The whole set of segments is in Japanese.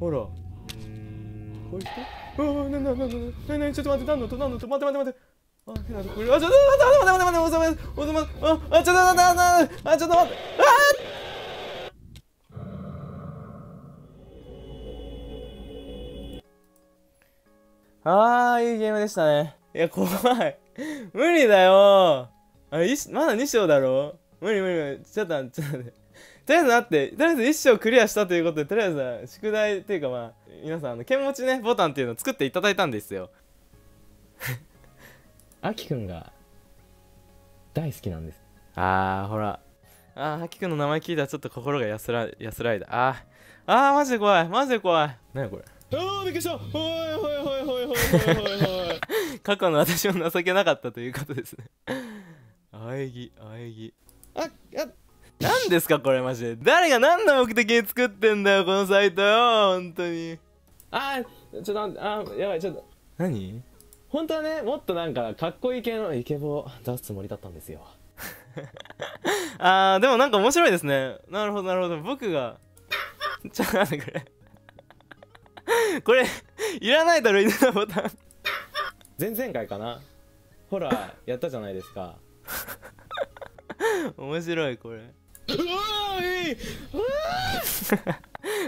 ほらこういう人、ああ、なにちょっと待って、なんのと待って、あ、ちょっと待ってあ、ちょっと待ってあ、ちょっと待ってあ、ちょっと待ってあ、いいゲームでしたね。いや、怖い。無理だよ。あれ、まだ2章だろ。無理。ちょっと待って。とりあえず1章クリアしたということで、とりあえず宿題っていうか、まあ皆さん剣持ちねボタンっていうのを作っていただいたんですよ。あきくんが大好きなんです。あー、ほら、あきくんの名前聞いたらちょっと心が安らいだ。あー、マジで怖い。何これ。あー、びっくりした。おい過去の私も情けなかったということですね。あえぎ。何ですかこれ、マジで。誰が何の目的に作ってんだよこのサイトよ、本当に。やばい。何、本当はね、もっとなんかかっこいい系のイケボを出すつもりだったんですよ。でもなんか面白いですね。なるほど。僕がちょっと待って、これいらないだろ、いらないボタン。前々回かな、ほらやったじゃないですか。面白い、これ。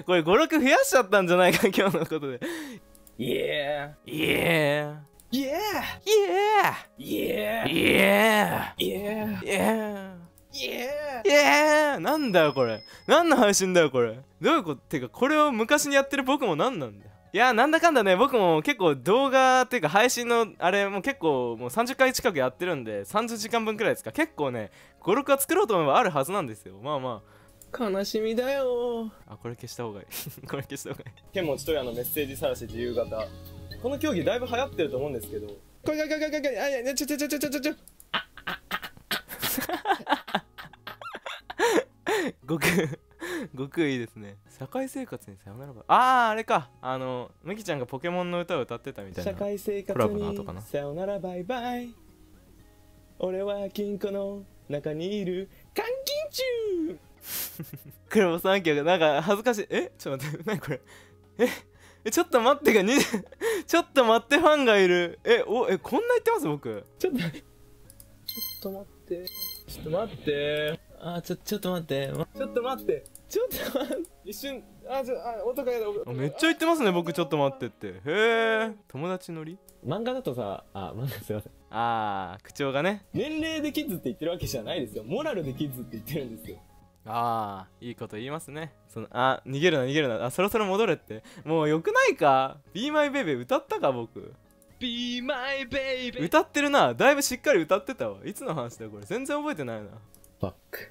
これ56増やしちゃったんじゃないか今日のことで。イエーイ。なんだよこれ、何の配信だよこれ、どういうこと。ってかこれを昔にやってる僕も何なんだよ。いやー、なんだかんだね、僕も結構動画っていうか配信のあれも結構もう30回近くやってるんで、30時間分くらいですか。結構ね56は作ろうと思えばあるはずなんですよ。まあ悲しみだよ。これ消した方がいい。剣持刀也のメッセージ晒し自由形、この競技だいぶ流行ってると思うんですけど、これ、あ、いや、ちょ。悟空いいですね。社会生活にさよならば。あれか、むきちゃんがポケモンの歌を歌ってたみたいな。社会生活にさよならバイバイ、俺は金庫の中にいる監禁中。これも3曲なんか恥ずかしい。ちょっと待って、何これ。ちょっと待ってが20 ちょっと待って、ファンがいる。こんな言ってます僕。ちょっと待って。ちょっと待って。一瞬、音がやだ。めっちゃ言ってますね僕、ちょっと待ってって。友達乗り？漫画だとさ、すいません。口調がね。年齢でキッズって言ってるわけじゃないですよ。モラルでキッズって言ってるんですよ。いいこと言いますね。逃げるな。そろそろ戻れって。もうよくないか？ Be My Baby 歌ったか僕。Be My Baby 歌ってるな。だいぶしっかり歌ってたわ。いつの話だよこれ。全然覚えてないな。ファック。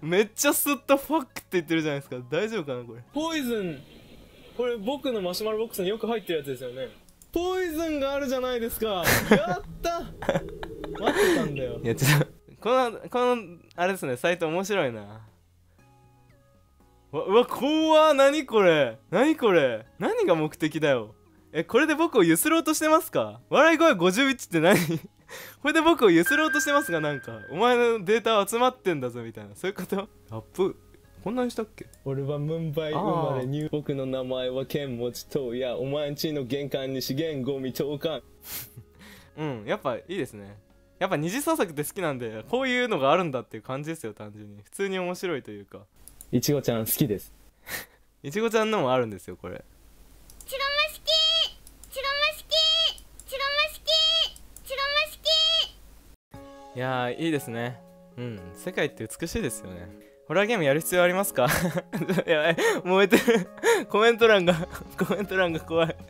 めっちゃスッとファックって言ってるじゃないですか。大丈夫かなこれ。ポイズン。これ僕のマシュマロボックスによく入ってるやつですよね。ポイズンがあるじゃないですか。やった。待ってたんだよ。いや、ちょっと。このあれですね、サイト面白いな。うわ、怖っ。何これ、何が目的だよ。これで僕をゆすろうとしてますか。笑い声51って何。これで僕をゆすろうとしてますが、なんかお前のデータは集まってんだぞみたいな、そういうこと。アップこんなにしたっけ。俺はムンバイ生まれニュー、僕の名前は剣持刀也、お前んちの玄関に資源ゴミ投函。やっぱいいですね。やっぱ二次創作って好きなんで、こういうのがあるんだっていう感じですよ。単純に普通に面白いというか。いちごちゃん好きです。いちごちゃんのもあるんですよこれ。ちごましき。いやー、いいですね。世界って美しいですよね。ホラーゲームやる必要ありますか。やばい、燃えてる。コメント欄が怖い。